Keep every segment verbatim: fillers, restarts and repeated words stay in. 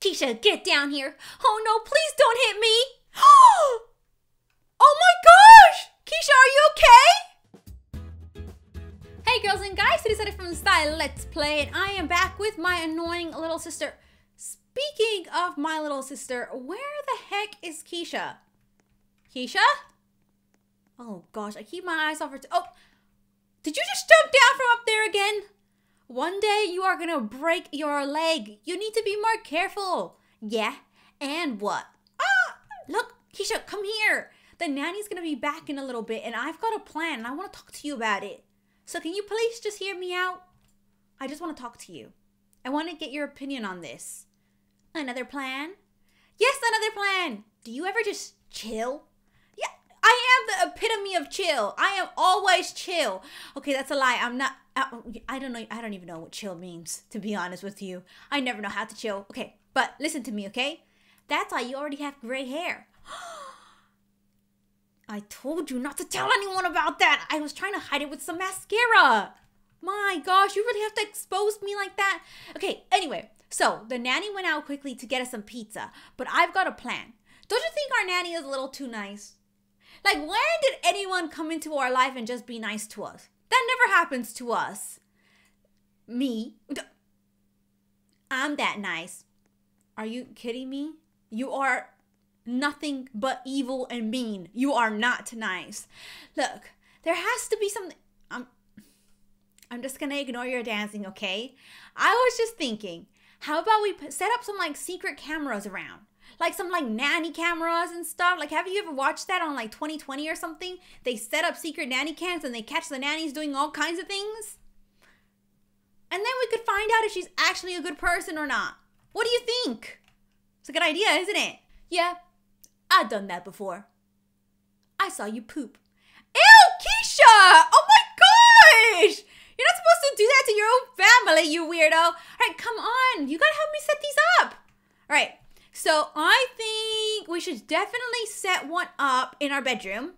Keisha, get down here. Oh no, please don't hit me. Oh my gosh! Keisha, are you okay? Hey girls and guys, it is Eddie from Style Let's Play, and I am back with my annoying little sister. Speaking of my little sister, where the heck is Keisha? Keisha? Oh gosh, I keep my eyes off her. T oh, did you just jump down from up there again? One day you are gonna break your leg. You need to be more careful. Yeah, and what? Ah, look, Keisha, come here. The nanny's gonna be back in a little bit, and I've got a plan, and I wanna talk to you about it. So can you please just hear me out? I just wanna talk to you. I wanna get your opinion on this. Another plan? Yes, another plan. Do you ever just chill? Yeah, I am the epitome of chill. I am always chill. Okay, that's a lie, I'm not. I don't know. I don't even know what chill means, to be honest with you. I never know how to chill. Okay, but listen to me, okay? That's why you already have gray hair. I told you not to tell anyone about that. I was trying to hide it with some mascara. My gosh, you really have to expose me like that? Okay, anyway, so the nanny went out quickly to get us some pizza, but I've got a plan. Don't you think our nanny is a little too nice? Like, when did anyone come into our life and just be nice to us? That never happens to us. Me? I'm that nice. Are you kidding me? You are nothing but evil and mean. You are not nice. Look, there has to be something. I'm, I'm just gonna ignore your dancing, okay? I was just thinking, how about we set up some like secret cameras around? Like some like nanny cameras and stuff. Like, have you ever watched that on like twenty twenty or something? They set up secret nanny cams and they catch the nannies doing all kinds of things. And then we could find out if she's actually a good person or not. What do you think? It's a good idea, isn't it? Yeah, I've done that before. I saw you poop. Ew, Keisha! Oh my gosh! You're not supposed to do that to your own family, you weirdo. All right, come on. You gotta help me set these up. All right. So I think we should definitely set one up in our bedroom.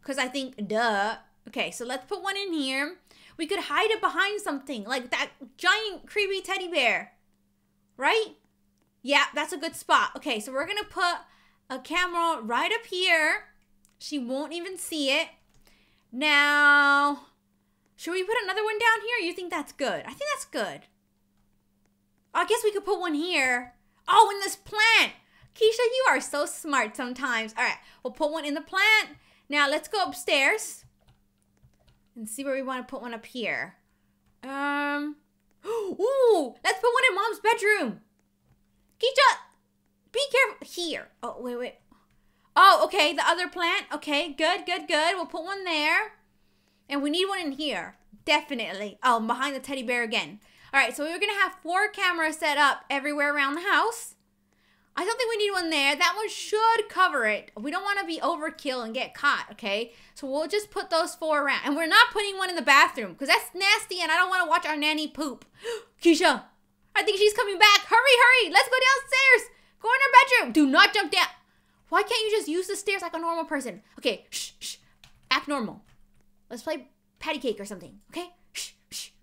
Because I think, duh. Okay, so let's put one in here. We could hide it behind something. Like that giant creepy teddy bear. Right? Yeah, that's a good spot. Okay, so we're going to put a camera right up here. She won't even see it. Now, should we put another one down here? You think that's good? I think that's good. I guess we could put one here. Oh, in this plant! Keisha, you are so smart sometimes. All right, we'll put one in the plant. Now, let's go upstairs and see where we want to put one up here. Um, ooh, let's put one in Mom's bedroom. Keisha, be careful. Here. Oh, wait, wait. Oh, okay, the other plant. Okay, good, good, good. We'll put one there. And we need one in here, definitely. Oh, behind the teddy bear again. All right, so we were gonna have four cameras set up everywhere around the house. I don't think we need one there. That one should cover it. We don't wanna be overkill and get caught, okay? So we'll just put those four around. And we're not putting one in the bathroom because that's nasty and I don't wanna watch our nanny poop. Keisha, I think she's coming back. Hurry, hurry, let's go downstairs. Go in her bedroom. Do not jump down. Why can't you just use the stairs like a normal person? Okay, shh, shh, act normal. Let's play patty cake or something, okay?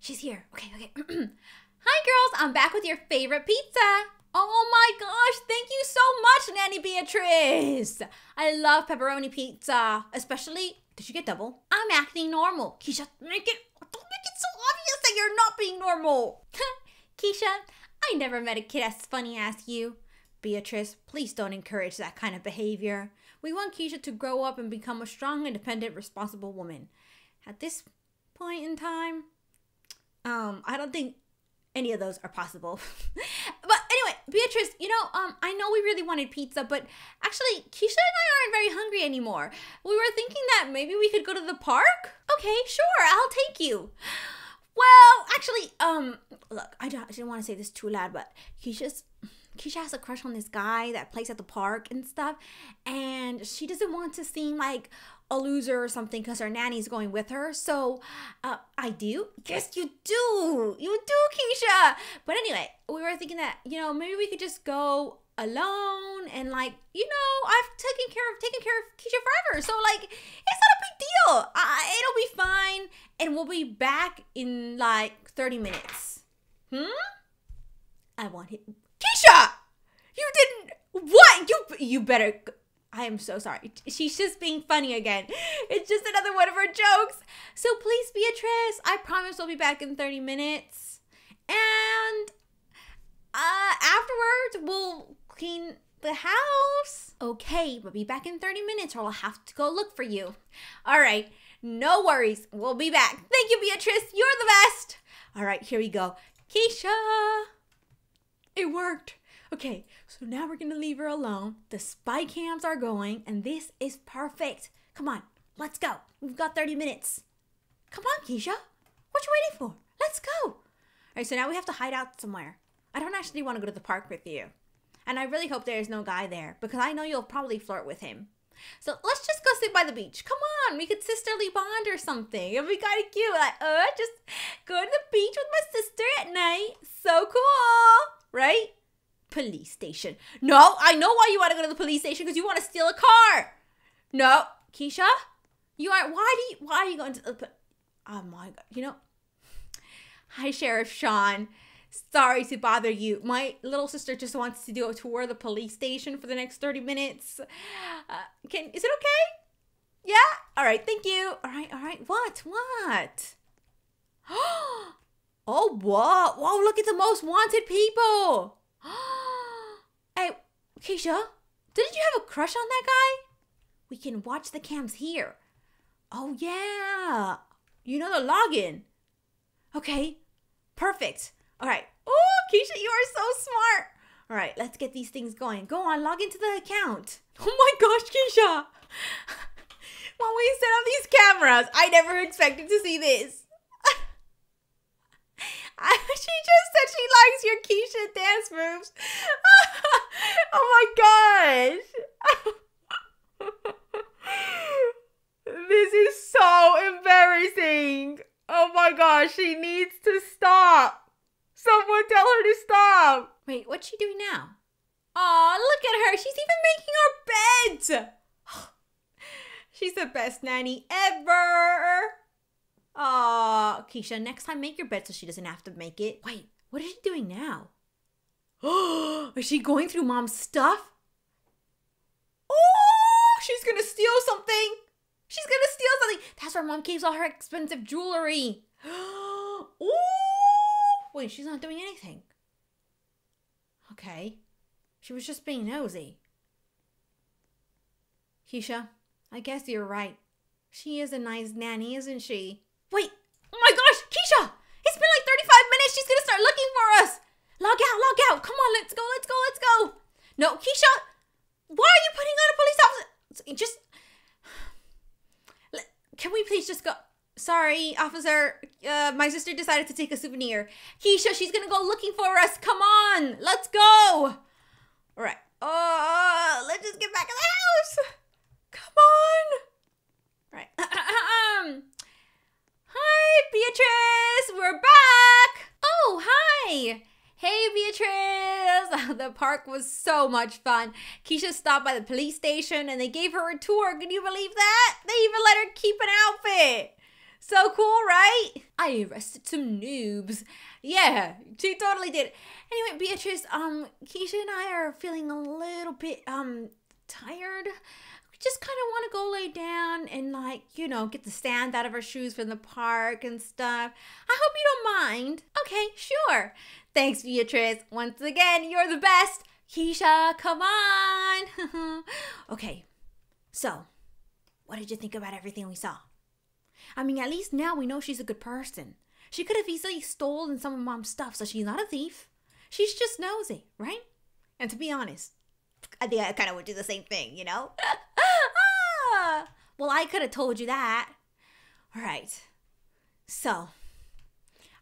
She's here. Okay, okay. Hi, girls. I'm back with your favorite pizza. Oh, my gosh. Thank you so much, Nanny Beatrice. I love pepperoni pizza, especially... Did you get double? I'm acting normal. Keisha, make it... Don't make it so obvious that you're not being normal. Keisha, I never met a kid as funny as you. Beatrice, please don't encourage that kind of behavior. We want Keisha to grow up and become a strong, independent, responsible woman. At this point in time... Um, I don't think any of those are possible. But anyway, Beatrice, you know, um, I know we really wanted pizza, but actually, Keisha and I aren't very hungry anymore. We were thinking that maybe we could go to the park? Okay, sure, I'll take you. Well, actually, um, look, I, don't, I didn't want to say this too loud, but Keisha's, Keisha has a crush on this guy that plays at the park and stuff, and she doesn't want to seem like a loser or something because her nanny's going with her. So uh, I do. Yes, you do. You do, Keisha. But anyway, we were thinking that, you know, maybe we could just go alone and like, you know, I've taken care of taken care of Keisha forever. So like, it's not a big deal. Uh, it'll be fine. And we'll be back in like thirty minutes. Hmm? I want it. Keisha! you better... I am so sorry. She's just being funny again. It's just another one of her jokes. So please, Beatrice, I promise we'll be back in thirty minutes. And uh, afterwards, we'll clean the house. Okay, but be back in thirty minutes or I'll have to go look for you. All right, no worries. We'll be back. Thank you, Beatrice. You're the best. All right, here we go. Keisha. It worked. Okay, so now we're gonna leave her alone. The spy cams are going, and this is perfect. Come on, let's go. We've got thirty minutes. Come on, Keisha. What you waiting for? Let's go. All right, so now we have to hide out somewhere. I don't actually want to go to the park with you. And I really hope there is no guy there, because I know you'll probably flirt with him. So let's just go sit by the beach. Come on, we could sisterly bond or something. It'd be kind of cute. Like, oh, uh, just go to the beach with my sister at night. So cool, right? Police station. No, I know why you want to go to the police station, because you want to steal a car. No, Keisha, you aren't. Why do you? Why are you going to? The, oh my God! You know. Hi, Sheriff Sean. Sorry to bother you. My little sister just wants to do a tour of the police station for the next thirty minutes. Uh, can is it okay? Yeah. All right. Thank you. All right. All right. What? What? Oh! Oh! Whoa! Whoa! Look at the most wanted people. Hey, Keisha, didn't you have a crush on that guy? We can watch the cams here. Oh, yeah. You know the login. Okay, perfect. All right. Oh, Keisha, you are so smart. All right, let's get these things going. Go on, log into the account. Oh, my gosh, Keisha. When we set up these cameras, I never expected to see this. I, she just said she likes your Keisha dance moves. Oh my gosh. This is so embarrassing. Oh my gosh, she needs to stop. Someone tell her to stop. Wait, what's she doing now? Aw, look at her. She's even making her bed. She's the best nanny ever. Aw, Keisha, next time make your bed so she doesn't have to make it. Wait, what is she doing now? Is she going through Mom's stuff? Oh, she's gonna steal something. She's gonna steal something. That's where Mom keeps all her expensive jewelry. Oh, wait, she's not doing anything. Okay, she was just being nosy. Keisha, I guess you're right. She is a nice nanny, isn't she? Wait, oh my gosh, Keisha! It's been like thirty-five minutes. She's gonna start looking for us. Log out, log out. Come on, let's go, let's go, let's go. No, Keisha, why are you putting on a police officer? Just, can we please just go? Sorry, officer, uh, my sister decided to take a souvenir. Keisha, she's gonna go looking for us. Come on, let's go. All right, uh, let's just get back in the house. Come on. Right. Hi, Beatrice. We're back. Oh, hi. Hey, Beatrice. The park was so much fun. Keisha stopped by the police station and they gave her a tour. Can you believe that? They even let her keep an outfit. So cool, right? I arrested some noobs. Yeah, she totally did. Anyway, Beatrice, um, Keisha and I are feeling a little bit, um, tired. Just kind of want to go lay down and, like, you know, get the sand out of her shoes from the park and stuff. I hope you don't mind. Okay, sure. Thanks, Beatrice. Once again, you're the best. Keisha, come on. Okay, so what did you think about everything we saw? I mean, at least now we know she's a good person. She could have easily stolen some of Mom's stuff, so she's not a thief. She's just nosy, right? And to be honest, I think I kind of would do the same thing, you know? Well, I could have told you that. All right. So,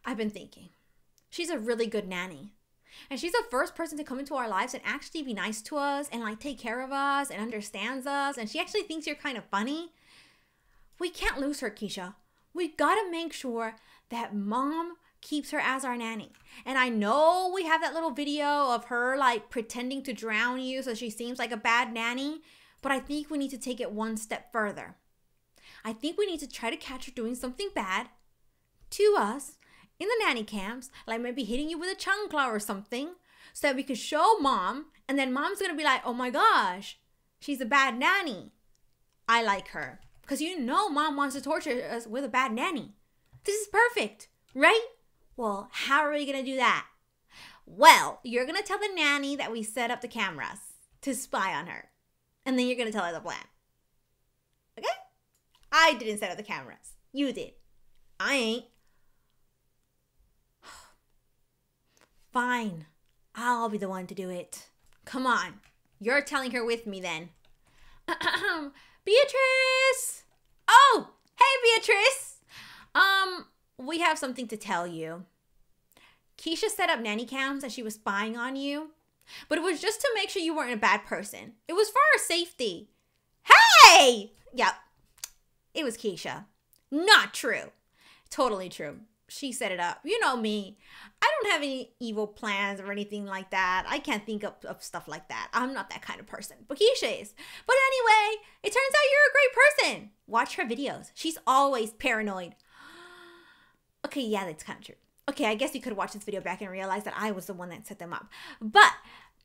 I've been thinking. She's a really good nanny. And she's the first person to come into our lives and actually be nice to us and, like, take care of us and understands us. And she actually thinks you're kind of funny. We can't lose her, Keisha. We got to make sure that Mom keeps her as our nanny. And I know we have that little video of her, like, pretending to drown you so she seems like a bad nanny. But I think we need to take it one step further. I think we need to try to catch her doing something bad to us in the nanny camps, like maybe hitting you with a chancla or something, so that we could show mom, and then mom's gonna be like, oh my gosh, she's a bad nanny. I like her. Because you know mom wants to torture us with a bad nanny. This is perfect, right? Well, how are we gonna do that? Well, you're gonna tell the nanny that we set up the cameras to spy on her. And then you're gonna tell her the plan. Okay? I didn't set up the cameras. You did. I ain't. Fine. I'll be the one to do it. Come on. You're telling her with me then. Beatrice! Oh! Hey, Beatrice! Um, we have something to tell you. Keisha set up nanny cams and she was spying on you. But it was just to make sure you weren't a bad person. It was for our safety. Hey! Yep. It was Keisha. Not true. Totally true. She set it up. You know me. I don't have any evil plans or anything like that. I can't think of, of stuff like that. I'm not that kind of person. But Keisha is. But anyway, it turns out you're a great person. Watch her videos. She's always paranoid. Okay, yeah, that's kind of true. Okay, I guess you could watch this video back and realize that I was the one that set them up. But,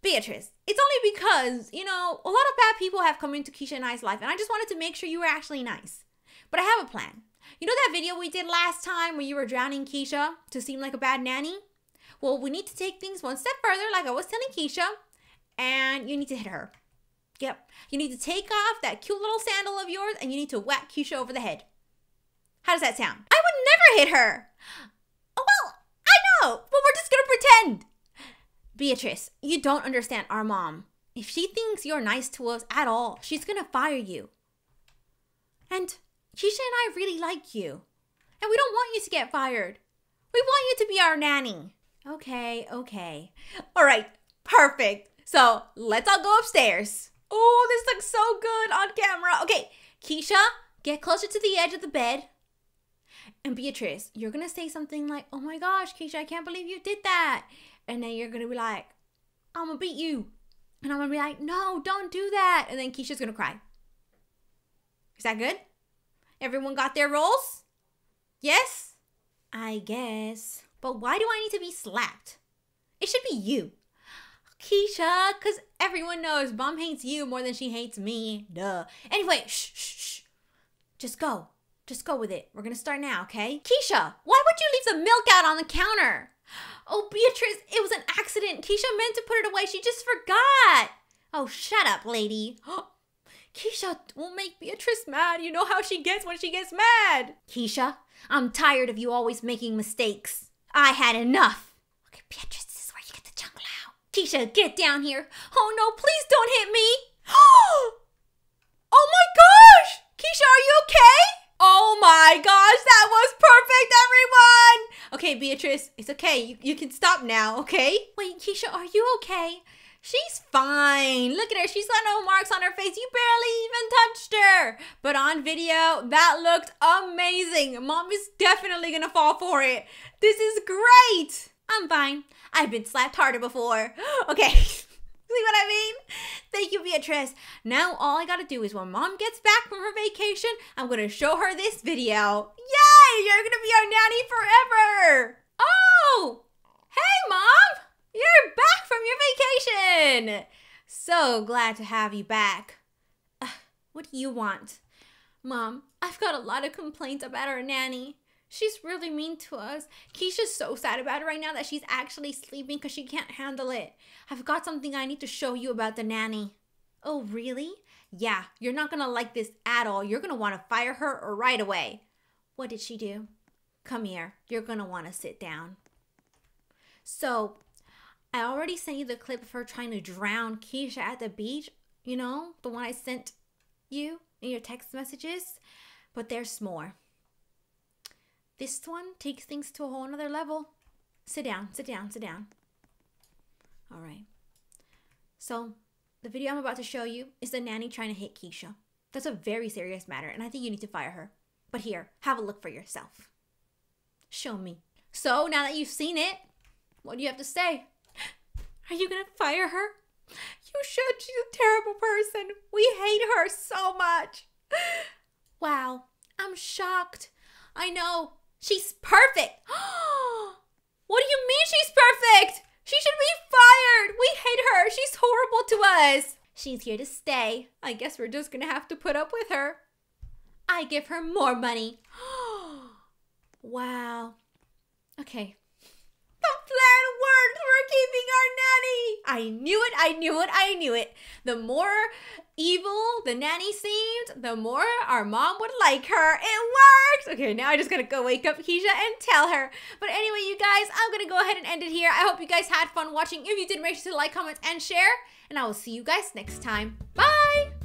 Beatrice, it's only because, you know, a lot of bad people have come into Keisha and I's life, and I just wanted to make sure you were actually nice. But I have a plan. You know that video we did last time where you were drowning Keisha to seem like a bad nanny? Well, we need to take things one step further, like I was telling Keisha, and you need to hit her. Yep. You need to take off that cute little sandal of yours, and you need to whack Keisha over the head. How does that sound? I would never hit her! Well, I know, but we're just gonna pretend! Beatrice, you don't understand our mom. If she thinks you're nice to us at all, she's gonna fire you. And Keisha and I really like you, and we don't want you to get fired. We want you to be our nanny. Okay, okay. All right, perfect. So let's all go upstairs. Oh, this looks so good on camera. Okay, Keisha, get closer to the edge of the bed. And Beatrice, you're going to say something like, oh my gosh, Keisha, I can't believe you did that. And then you're going to be like, I'm going to beat you. And I'm going to be like, no, don't do that. And then Keisha's going to cry. Is that good? Everyone got their roles? Yes? I guess. But why do I need to be slapped? It should be you. Keisha, because everyone knows mom hates you more than she hates me. Duh. Anyway, shh, shh, shh. Just go. Just go with it. We're going to start now, okay? Keisha, why would you leave the milk out on the counter? Oh, Beatrice, it was an accident. Keisha meant to put it away. She just forgot. Oh, shut up, lady. Keisha will make Beatrice mad. You know how she gets when she gets mad. Keisha, I'm tired of you always making mistakes. I had enough. Okay, Beatrice, this is where you get the jungle out. Keisha, get down here. Oh no, please don't hit me. Oh my gosh! Keisha, are you okay? Oh my gosh, that was perfect, everyone! Okay, Beatrice, it's okay. You, you can stop now, okay? Wait, Keisha, are you okay? She's fine. Look at her. She's got no marks on her face. You barely even touched her. But on video, that looked amazing. Mom is definitely going to fall for it. This is great. I'm fine. I've been slapped harder before. Okay. See what I mean? Thank you, Beatrice. Now all I got to do is when mom gets back from her vacation, I'm going to show her this video. Yay! You're going to be our nanny forever. Oh! Hey, mom! You're back from your vacation! So glad to have you back. Uh, what do you want? Mom, I've got a lot of complaints about our nanny. She's really mean to us. Keisha's so sad about it right now that she's actually sleeping because she can't handle it. I've got something I need to show you about the nanny. Oh, really? Yeah, you're not gonna like this at all. You're gonna wanna fire her right away. What did she do? Come here, you're gonna wanna sit down. So, I already sent you the clip of her trying to drown Keisha at the beach. You know, the one I sent you in your text messages. But there's more. This one takes things to a whole nother level. Sit down, sit down, sit down. All right. So, the video I'm about to show you is the nanny trying to hit Keisha. That's a very serious matter, and I think you need to fire her. But here, have a look for yourself. Show me. So, now that you've seen it, what do you have to say? Are you gonna fire her? You should. She's a terrible person. We hate her so much. Wow, I'm shocked. I know. She's perfect. What do you mean she's perfect? She should be fired! We hate her! She's horrible to us! She's here to stay. I guess we're just gonna have to put up with her. I give her more money. Wow. Okay. The plan worked! We're keeping our nanny! I knew it, I knew it, I knew it. The more evil the nanny seemed, the more our mom would like her. It works! Okay, now I just gotta go wake up Keisha and tell her. But anyway, you guys, I'm gonna go ahead and end it here. I hope you guys had fun watching. If you did, make sure to like, comment, and share. And I will see you guys next time. Bye!